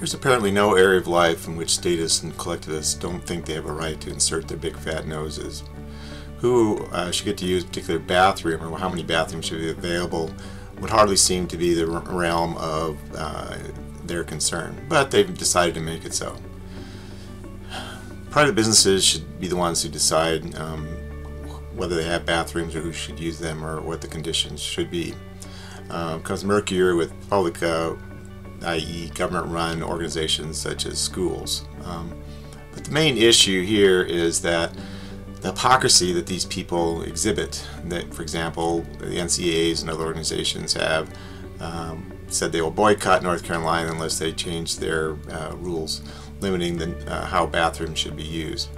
There's apparently no area of life in which statists and collectivists don't think they have a right to insert their big fat noses. Who should get to use a particular bathroom or how many bathrooms should be available would hardly seem to be the realm of their concern, but they've decided to make it so. Private businesses should be the ones who decide whether they have bathrooms or who should use them or what the conditions should be. Comes murkier with public, i.e. government-run organizations such as schools. But the main issue here is that the hypocrisy that these people exhibit, that, for example, the NCAAs and other organizations have said they will boycott North Carolina unless they change their rules limiting the, how bathrooms should be used.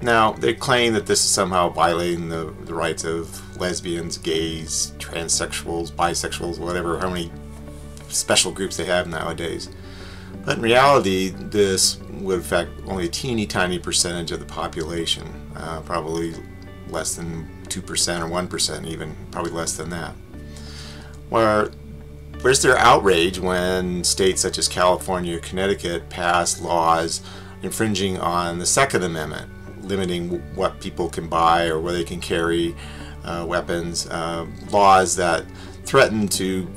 Now, they claim that this is somehow violating the rights of lesbians, gays, transsexuals, bisexuals, whatever, how many special groups they have nowadays. But in reality, this would affect only a teeny tiny percentage of the population, probably less than 2% or 1% even, probably less than that. Where's their outrage when states such as California or Connecticut pass laws infringing on the Second Amendment, limiting what people can buy or where they can carry weapons, laws that threaten to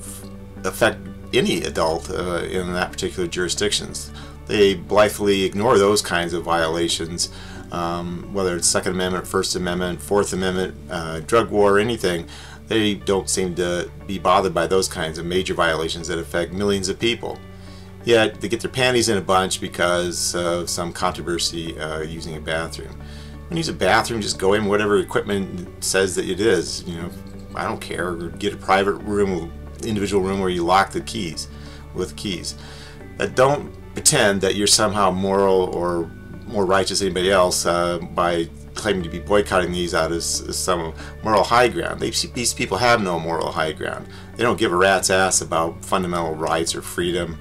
affect any adult in that particular jurisdictions. They blithely ignore those kinds of violations, whether it's Second Amendment, First Amendment, Fourth Amendment, drug war, anything. They don't seem to be bothered by those kinds of major violations that affect millions of people. Yet they get their panties in a bunch because of some controversy using a bathroom. When you use a bathroom, just go in whatever equipment says that it is. You know, I don't care. Or get a private room, individual room where you lock the keys with keys. But don't pretend that you're somehow moral or more righteous than anybody else by claiming to be boycotting these out as some moral high ground. These people have no moral high ground. They don't give a rat's ass about fundamental rights or freedom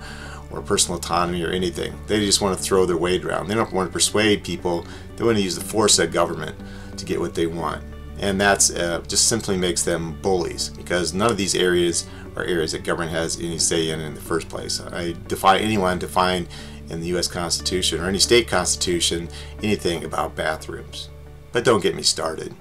or personal autonomy or anything. They just want to throw their weight around. They don't want to persuade people. They want to use the force of government to get what they want. And that's just simply makes them bullies, because none of these areas are areas that government has any say in the first place. I defy anyone to find in the U.S. Constitution or any state constitution anything about bathrooms. But don't get me started.